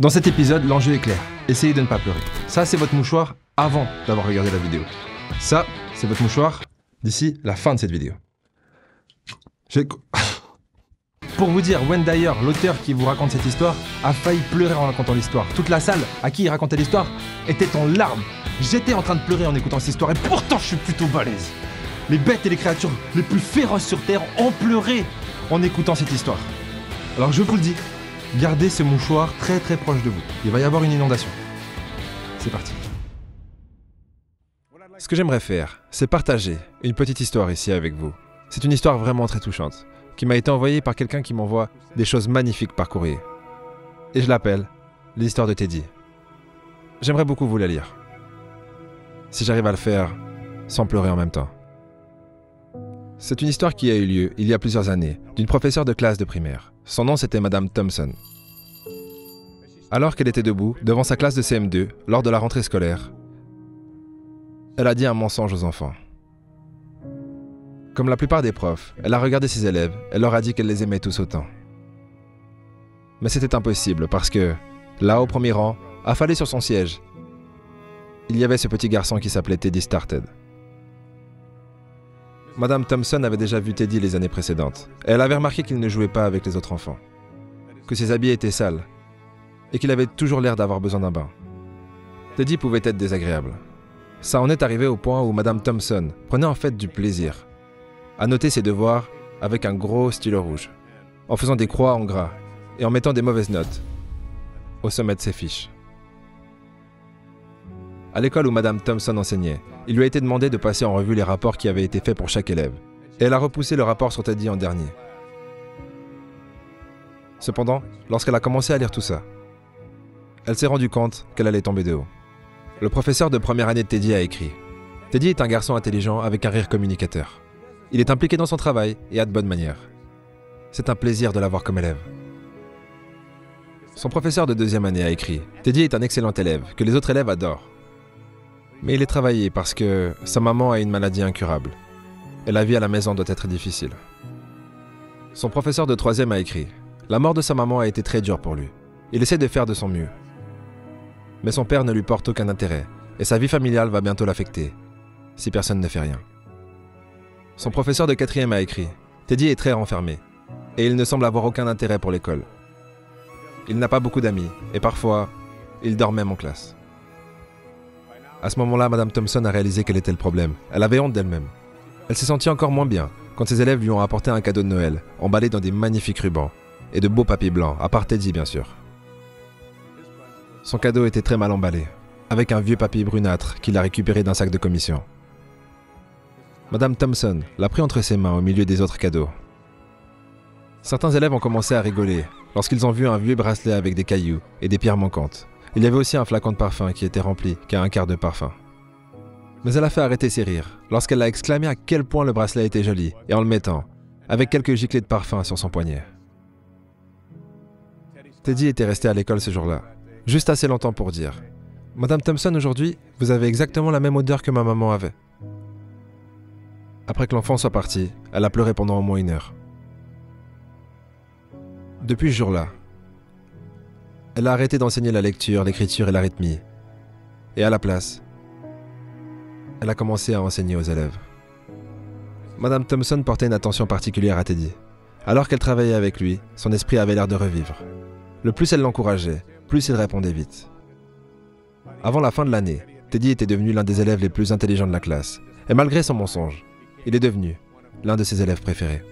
Dans cet épisode, l'enjeu est clair. Essayez de ne pas pleurer. Ça, c'est votre mouchoir avant d'avoir regardé la vidéo. Ça, c'est votre mouchoir d'ici la fin de cette vidéo. Pour vous dire, Wayne Dyer, l'auteur qui vous raconte cette histoire, a failli pleurer en racontant l'histoire. Toute la salle à qui il racontait l'histoire était en larmes. J'étais en train de pleurer en écoutant cette histoire et pourtant je suis plutôt balèze. Les bêtes et les créatures les plus féroces sur Terre ont pleuré en écoutant cette histoire. Alors je vous le dis, gardez ce mouchoir très très proche de vous. Il va y avoir une inondation. C'est parti. Ce que j'aimerais faire, c'est partager une petite histoire ici avec vous. C'est une histoire vraiment très touchante, qui m'a été envoyée par quelqu'un qui m'envoie des choses magnifiques par courrier. Et je l'appelle l'histoire de Teddy. J'aimerais beaucoup vous la lire, si j'arrive à le faire sans pleurer en même temps. C'est une histoire qui a eu lieu il y a plusieurs années, d'une professeure de classe de primaire. Son nom, c'était Madame Thompson. Alors qu'elle était debout, devant sa classe de CM2, lors de la rentrée scolaire, elle a dit un mensonge aux enfants. Comme la plupart des profs, elle a regardé ses élèves, elle leur a dit qu'elle les aimait tous autant. Mais c'était impossible parce que, là au premier rang, affalé sur son siège, il y avait ce petit garçon qui s'appelait Theodore Started. Madame Thompson avait déjà vu Teddy les années précédentes. Elle avait remarqué qu'il ne jouait pas avec les autres enfants, que ses habits étaient sales et qu'il avait toujours l'air d'avoir besoin d'un bain. Teddy pouvait être désagréable. Ça en est arrivé au point où Madame Thompson prenait en fait du plaisir à noter ses devoirs avec un gros stylo rouge, en faisant des croix en gras et en mettant des mauvaises notes au sommet de ses fiches. À l'école où Madame Thompson enseignait, il lui a été demandé de passer en revue les rapports qui avaient été faits pour chaque élève, et elle a repoussé le rapport sur Teddy en dernier. Cependant, lorsqu'elle a commencé à lire tout ça, elle s'est rendue compte qu'elle allait tomber de haut. Le professeur de première année de Teddy a écrit « Teddy est un garçon intelligent avec un rire communicateur. » Il est impliqué dans son travail et a de bonnes manières. C'est un plaisir de l'avoir comme élève. Son professeur de deuxième année a écrit « Teddy est un excellent élève, que les autres élèves adorent. » Mais il est travaillé parce que sa maman a une maladie incurable et la vie à la maison doit être difficile. Son professeur de troisième a écrit « La mort de sa maman a été très dure pour lui. Il essaie de faire de son mieux. Mais son père ne lui porte aucun intérêt et sa vie familiale va bientôt l'affecter si personne ne fait rien. » Son professeur de quatrième a écrit « Teddy est très renfermé et il ne semble avoir aucun intérêt pour l'école. Il n'a pas beaucoup d'amis et parfois, il dort même en classe. » À ce moment-là, Madame Thompson a réalisé quel était le problème. Elle avait honte d'elle-même. Elle s'est sentie encore moins bien quand ses élèves lui ont apporté un cadeau de Noël, emballé dans des magnifiques rubans et de beaux papiers blancs, à part Teddy bien sûr. Son cadeau était très mal emballé, avec un vieux papier brunâtre qu'il a récupéré d'un sac de commission. Madame Thompson l'a pris entre ses mains au milieu des autres cadeaux. Certains élèves ont commencé à rigoler lorsqu'ils ont vu un vieux bracelet avec des cailloux et des pierres manquantes. Il y avait aussi un flacon de parfum qui était rempli qu'à un quart de parfum. Mais elle a fait arrêter ses rires lorsqu'elle a exclamé à quel point le bracelet était joli et en le mettant, avec quelques giclées de parfum sur son poignet. Teddy était resté à l'école ce jour-là, juste assez longtemps pour dire « Madame Thompson, aujourd'hui, vous avez exactement la même odeur que ma maman avait. » Après que l'enfant soit parti, elle a pleuré pendant au moins une heure. Depuis ce jour-là, elle a arrêté d'enseigner la lecture, l'écriture et la rythmie. Et à la place, elle a commencé à enseigner aux élèves. Madame Thompson portait une attention particulière à Teddy. Alors qu'elle travaillait avec lui, son esprit avait l'air de revivre. Le plus elle l'encourageait, plus il répondait vite. Avant la fin de l'année, Teddy était devenu l'un des élèves les plus intelligents de la classe. Et malgré son mensonge, il est devenu l'un de ses élèves préférés.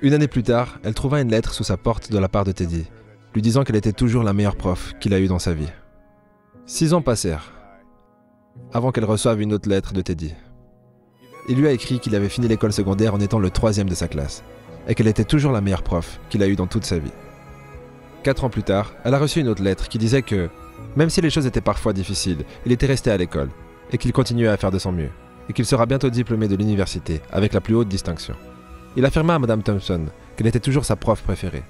Une année plus tard, elle trouva une lettre sous sa porte de la part de Teddy, lui disant qu'elle était toujours la meilleure prof qu'il a eue dans sa vie. 6 ans passèrent, avant qu'elle reçoive une autre lettre de Teddy. Il lui a écrit qu'il avait fini l'école secondaire en étant le 3e de sa classe, et qu'elle était toujours la meilleure prof qu'il a eue dans toute sa vie. 4 ans plus tard, elle a reçu une autre lettre qui disait que, même si les choses étaient parfois difficiles, il était resté à l'école, et qu'il continuait à faire de son mieux, et qu'il sera bientôt diplômé de l'université avec la plus haute distinction. Il affirma à Madame Thompson qu'elle était toujours sa prof préférée,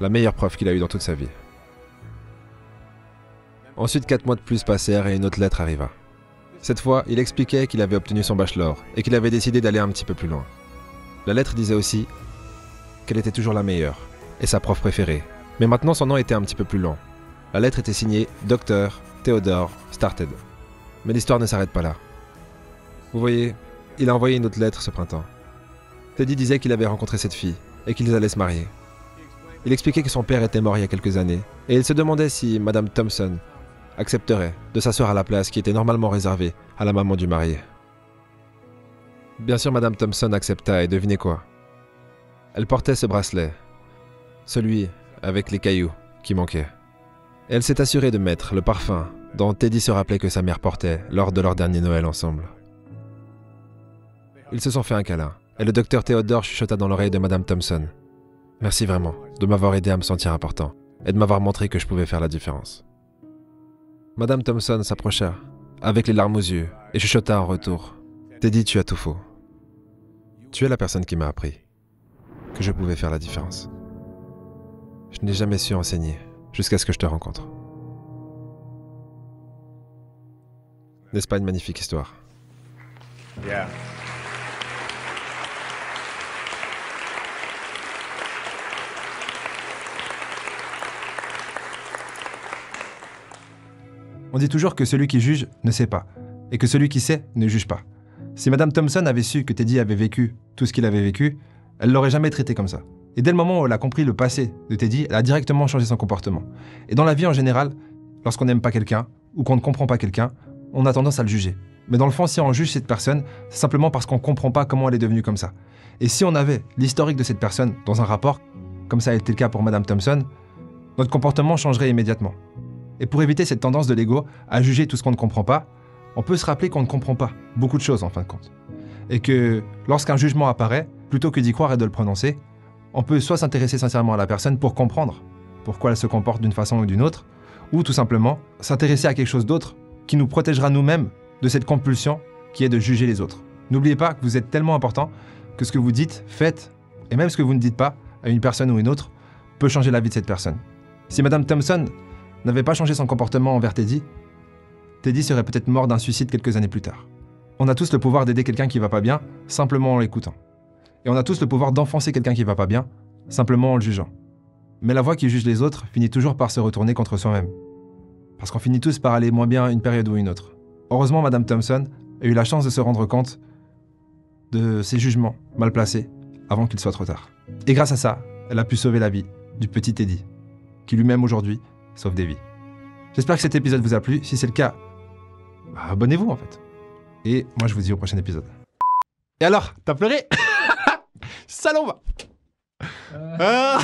la meilleure prof qu'il a eue dans toute sa vie. Ensuite, 4 mois de plus passèrent et une autre lettre arriva. Cette fois, il expliquait qu'il avait obtenu son bachelor et qu'il avait décidé d'aller un petit peu plus loin. La lettre disait aussi qu'elle était toujours la meilleure et sa prof préférée, mais maintenant son nom était un petit peu plus long La lettre était signée Dr. Theodore Started. Mais l'histoire ne s'arrête pas là. Vous voyez, il a envoyé une autre lettre ce printemps. Teddy disait qu'il avait rencontré cette fille et qu'ils allaient se marier. Il expliquait que son père était mort il y a quelques années et il se demandait si Madame Thompson accepterait de s'asseoir à la place qui était normalement réservée à la maman du marié. Bien sûr, Madame Thompson accepta et devinez quoi? Elle portait ce bracelet, celui avec les cailloux qui manquaient. Elle s'est assurée de mettre le parfum dont Teddy se rappelait que sa mère portait lors de leur dernier Noël ensemble. Ils se sont fait un câlin et le docteur Theodore chuchota dans l'oreille de Madame Thompson. « Merci vraiment de m'avoir aidé à me sentir important et de m'avoir montré que je pouvais faire la différence. » Madame Thompson s'approcha, avec les larmes aux yeux, et chuchota en retour. « Teddy, tu as tout faux. Tu es la personne qui m'a appris que je pouvais faire la différence. Je n'ai jamais su enseigner jusqu'à ce que je te rencontre. » N'est-ce pas une magnifique histoire? Yeah. On dit toujours que celui qui juge ne sait pas, et que celui qui sait ne juge pas. Si Madame Thompson avait su que Teddy avait vécu tout ce qu'il avait vécu, elle l'aurait jamais traité comme ça. Et dès le moment où elle a compris le passé de Teddy, elle a directement changé son comportement. Et dans la vie en général, lorsqu'on n'aime pas quelqu'un, ou qu'on ne comprend pas quelqu'un, on a tendance à le juger. Mais dans le fond, si on juge cette personne, c'est simplement parce qu'on ne comprend pas comment elle est devenue comme ça. Et si on avait l'historique de cette personne dans un rapport, comme ça a été le cas pour Madame Thompson, notre comportement changerait immédiatement. Et pour éviter cette tendance de l'ego à juger tout ce qu'on ne comprend pas, on peut se rappeler qu'on ne comprend pas beaucoup de choses en fin de compte. Et que lorsqu'un jugement apparaît, plutôt que d'y croire et de le prononcer, on peut soit s'intéresser sincèrement à la personne pour comprendre pourquoi elle se comporte d'une façon ou d'une autre, ou tout simplement s'intéresser à quelque chose d'autre qui nous protégera nous-mêmes de cette compulsion qui est de juger les autres. N'oubliez pas que vous êtes tellement important que ce que vous dites, faites, et même ce que vous ne dites pas à une personne ou une autre, peut changer la vie de cette personne. Si Madame Thompson n'avait pas changé son comportement envers Teddy, Teddy serait peut-être mort d'un suicide quelques années plus tard. On a tous le pouvoir d'aider quelqu'un qui va pas bien, simplement en l'écoutant. Et on a tous le pouvoir d'enfoncer quelqu'un qui va pas bien, simplement en le jugeant. Mais la voix qui juge les autres finit toujours par se retourner contre soi-même. Parce qu'on finit tous par aller moins bien une période ou une autre. Heureusement, Madame Thompson a eu la chance de se rendre compte de ses jugements mal placés avant qu'il soit trop tard. Et grâce à ça, elle a pu sauver la vie du petit Teddy, qui lui-même aujourd'hui sauve des vies. J'espère que cet épisode vous a plu. Si c'est le cas, bah abonnez-vous en fait. Et moi je vous dis au prochain épisode. Et alors, t'as pleuré? Salon va.